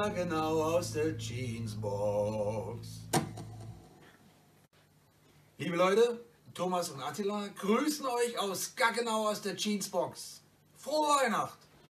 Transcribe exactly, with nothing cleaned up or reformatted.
Gaggenau aus der Jeansbox. Liebe Leute, Thomas und Attila grüßen euch aus Gaggenau aus der Jeansbox. Frohe Weihnachten!